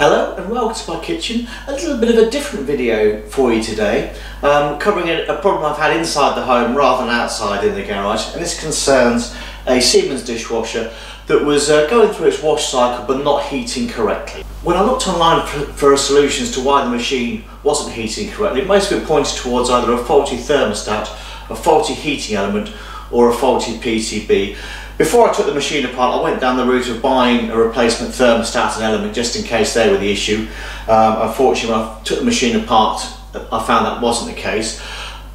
Hello and welcome to my kitchen. A little bit of a different video for you today, covering a problem I've had inside the home rather than outside in the garage, and this concerns a Siemens dishwasher that was going through its wash cycle but not heating correctly. When I looked online for solutions to why the machine wasn't heating correctly, most of it pointed towards either a faulty thermostat, a faulty heating element or a faulty PCB. Before I took the machine apart, I went down the route of buying a replacement thermostat and element just in case they were the issue. Unfortunately, when I took the machine apart, I found that wasn't the case.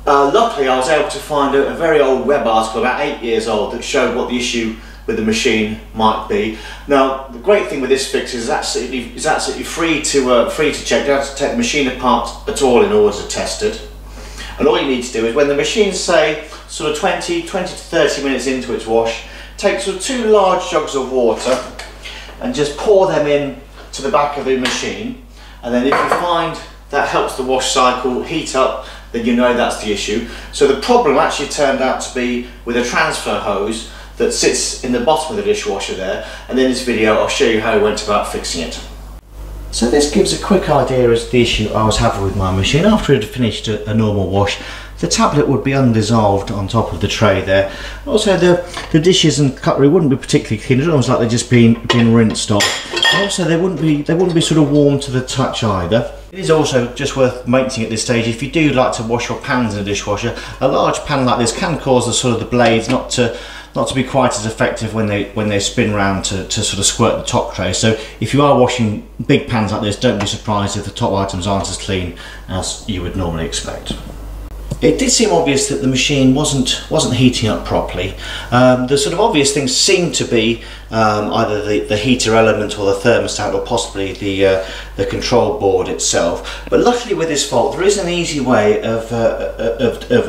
Luckily, I was able to find a very old web article, about 8 years old, that showed what the issue with the machine might be. Now, the great thing with this fix is it's absolutely free to check. You don't have to take the machine apart at all in order to test it. And all you need to do is, when the machine's, say, sort of 20 to 30 minutes into its wash, take sort of two large jugs of water and just pour them in to the back of the machine, and then if you find that helps the wash cycle heat up, then you know that's the issue. So the problem actually turned out to be with a transfer hose that sits in the bottom of the dishwasher there, and in this video I'll show you how I went about fixing it. So this gives a quick idea as to the issue I was having with my machine. After it had finished a normal wash, the tablet would be undissolved on top of the tray there. Also the dishes and cutlery wouldn't be particularly clean. It's almost like they'd just been rinsed off. And also they wouldn't be sort of warm to the touch either. It is also just worth mentioning at this stage, if you do like to wash your pans in a dishwasher, a large pan like this can cause the sort of the blades not to be quite as effective when they spin round to sort of squirt the top tray. So if you are washing big pans like this, don't be surprised if the top items aren't as clean as you would normally expect. It did seem obvious that the machine wasn't heating up properly. The sort of obvious things seemed to be either the heater element or the thermostat, or possibly the control board itself. But luckily with this fault there is an easy way of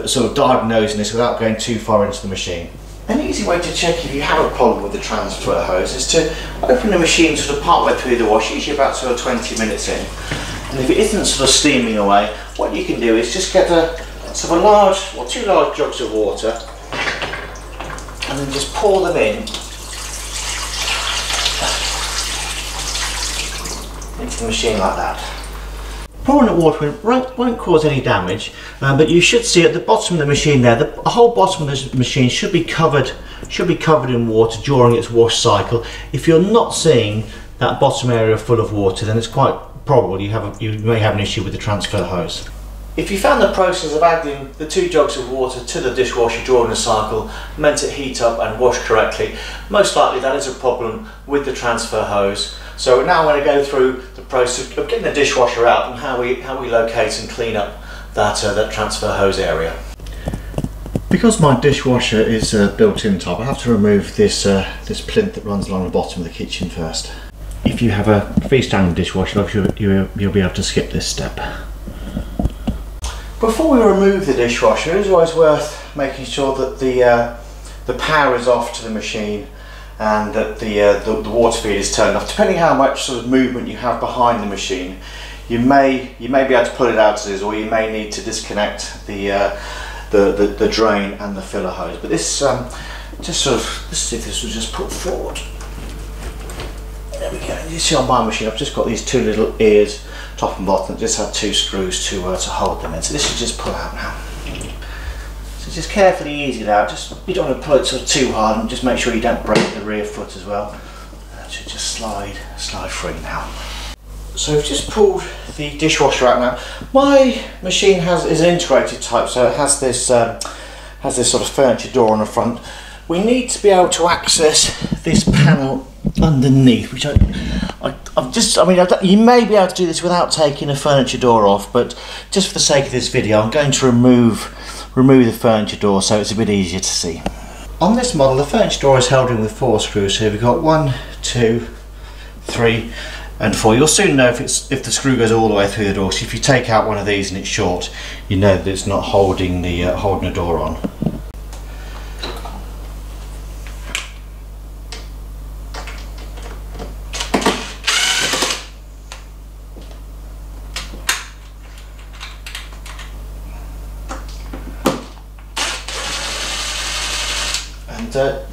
sort of diagnosing this without going too far into the machine. An easy way to check if you have a problem with the transfer hose is to open the machine sort of partway through the wash, usually about sort of 20 minutes in. And if it isn't sort of steaming away, what you can do is just get two large jugs of water and then just pour them into the machine like that. Pouring the water in won't cause any damage, but you should see at the bottom of the machine there, the whole bottom of this machine should be covered in water during its wash cycle. If you're not seeing that bottom area full of water, then it's quite probable you may have an issue with the transfer hose. If you found the process of adding the two jugs of water to the dishwasher during the cycle meant it heat up and wash correctly, most likely that is a problem with the transfer hose. So we're now going to go through the process of getting the dishwasher out and how we locate and clean up that transfer hose area. Because my dishwasher is built-in type, I have to remove this plinth that runs along the bottom of the kitchen first. If you have a freestanding dishwasher, you'll be able to skip this step. Before we remove the dishwasher, it's always worth making sure that the power is off to the machine and that the water feed is turned off. Depending how much sort of movement you have behind the machine, you may be able to pull it out as is, or you may need to disconnect the drain and the filler hose. But this let's see if this was just put forward. There we go. You see on my machine I've just got these two little ears, top and bottom, that just have two screws to hold them in. So this should just pull out now. So just carefully ease it out. You don't want to pull it sort of too hard, and just make sure you don't break the rear foot as well. That should just slide free now. So we've just pulled the dishwasher out now. My machine is an integrated type, so it has this sort of furniture door on the front. We need to be able to access this panel underneath, which you may be able to do this without taking the furniture door off, but just for the sake of this video I'm going to remove the furniture door so it's a bit easier to see. On this model the furniture door is held in with four screws, so we've got 1, 2, 3 and 4. You'll soon know if the screw goes all the way through the door, so if you take out one of these and it's short, you know that it's not holding the door on.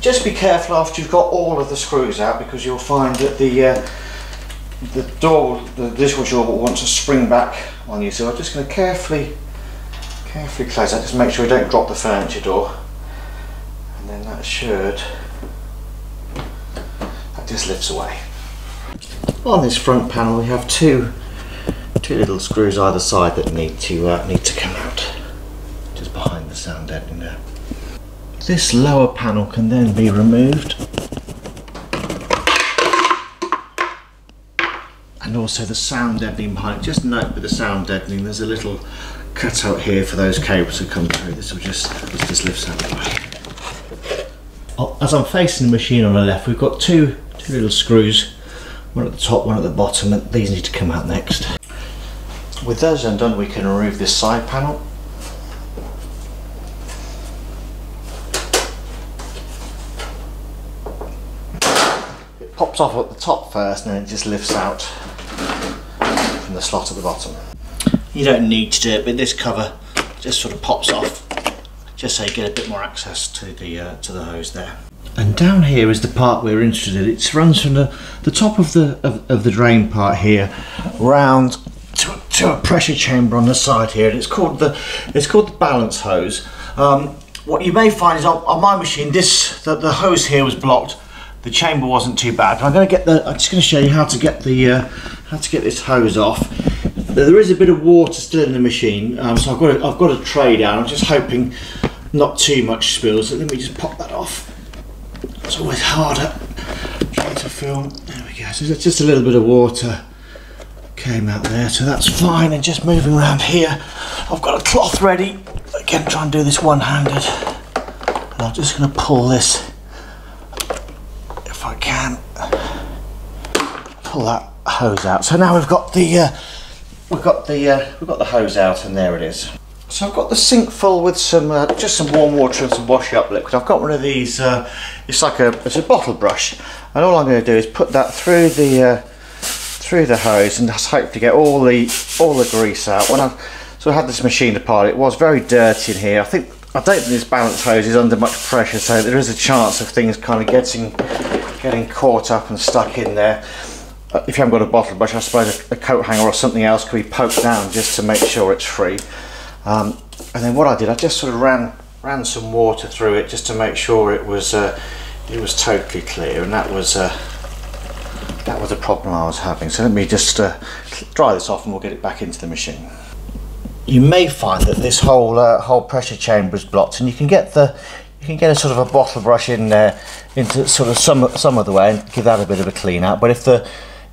Just be careful after you've got all of the screws out, because you'll find that the the door, the dishwasher wants to spring back on you, so I'm just going to carefully close that, just make sure we don't drop the furniture door, and then that just lifts away. On this front panel we have two little screws either side that need to come out just behind the sound deadening there. This lower panel can then be removed, and also the sound deadening behind it. Just note with the sound deadening there's a little cut out here for those cables that come through. This will just lifts out of the way. As I'm facing the machine on the left, we've got two little screws, one at the top, one at the bottom, and these need to come out next. With those undone, we can remove this side panel. It pops off at the top first, and then it just lifts out from the slot at the bottom. You don't need to do it, but this cover just sort of pops off, just so you get a bit more access to the hose there. And down here is the part we're interested in. It runs from the top of the drain part here round to a pressure chamber on the side here, and it's called the balance hose. What you may find is on my machine the hose here was blocked, the chamber wasn't too bad, but I'm just going to show you how to get this hose off. There is a bit of water still in the machine, so I've got a tray down. I'm just hoping not too much spills, so let me just pop that off. It's always harder trying to film. There we go, so there's just a little bit of water came out there, so that's fine. And just moving around here, I've got a cloth ready. Again, try and do this one-handed, and I'm just going to pull this, if I can, pull that hose out. So now we've got the hose out, and there it is. So I've got the sink full with just some warm water and some wash-up liquid. I've got one of these. It's a bottle brush, and all I'm going to do is put that through the hose, and just hope to get all the grease out. When I sort of had this machine apart, it was very dirty in here. I don't think this balance hose is under much pressure, so there is a chance of things kind of getting caught up and stuck in there. If you haven't got a bottle brush, I suppose a coat hanger or something else could be poked down just to make sure it's free. And then what I did, I just sort of ran some water through it just to make sure it was totally clear, and that was a problem I was having. So let me just dry this off, and we'll get it back into the machine. You may find that this whole pressure chamber is blocked, and you can get a sort of a bottle brush in there into sort of some of the way and give that a bit of a clean out. But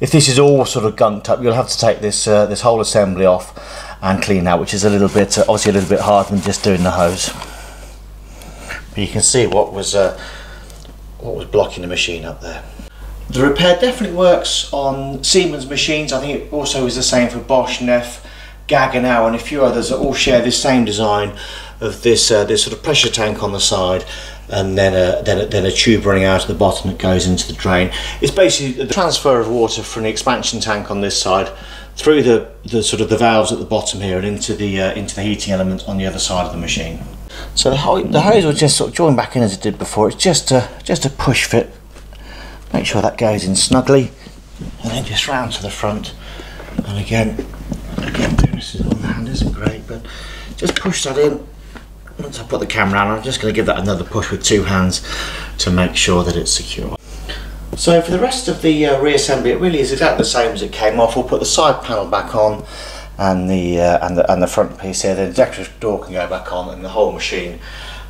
if this is all sort of gunked up, you'll have to take this whole assembly off and clean out, which is obviously a little bit harder than just doing the hose. But you can see what was blocking the machine up there. The repair definitely works on Siemens machines. I think it also is the same for Bosch, Neff, Gaggenau, and a few others that all share this same design of this sort of pressure tank on the side, and then a tube running out of the bottom that goes into the drain. It's basically the transfer of water from the expansion tank on this side through the sort of the valves at the bottom here, and into the heating element on the other side of the machine. So the hose will just sort of join back in as it did before. It's just a push fit. Make sure that goes in snugly, and then just round to the front. And again, doing this on the hand isn't great, but just push that in. Once I put the camera on, I'm just going to give that another push with two hands to make sure that it's secure. So for the rest of the reassembly, it really is exactly the same as it came off. We'll put the side panel back on, and the front piece here. The decorative door can go back on, and the whole machine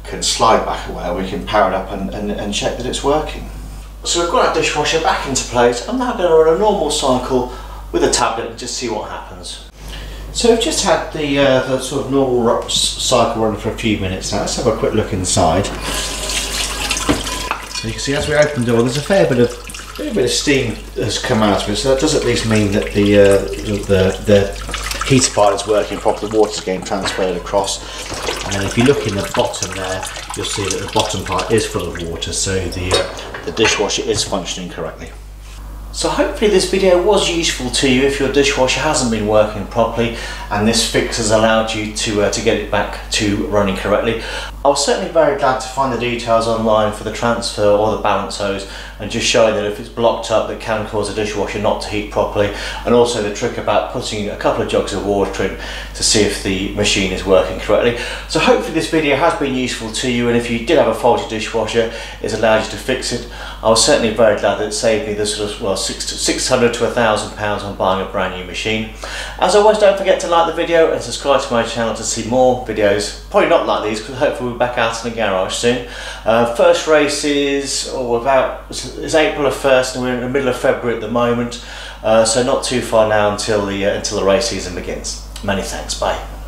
can slide back away. We can power it up and check that it's working. So we've got our dishwasher back into place. I'm now going to run a normal cycle with a tablet and just see what happens. So we've just had the sort of normal cycle running for a few minutes now. Let's have a quick look inside. So you can see as we open the door, there's a fair bit of steam has come out of it. So that does at least mean that the heater part is working properly. The water's getting transferred across. And then if you look in the bottom there, you'll see that the bottom part is full of water, so the dishwasher is functioning correctly. So hopefully this video was useful to you if your dishwasher hasn't been working properly, and this fix has allowed you to get it back to running correctly. I was certainly very glad to find the details online for the transfer or the balance hose, and just showing that if it's blocked up, that can cause a dishwasher not to heat properly, and also the trick about putting a couple of jugs of water in to see if the machine is working correctly. So hopefully this video has been useful to you, and if you did have a faulty dishwasher, it's allowed you to fix it. I was certainly very glad that it saved me this sort of, well, £600 to £1,000 on buying a brand new machine. As always, don't forget to like the video and subscribe to my channel to see more videos, probably not like these because hopefully we'll be back out in the garage soon. First race is it's April 1st, and we're in the middle of February at the moment, so not too far now until the race season begins. Many thanks, bye.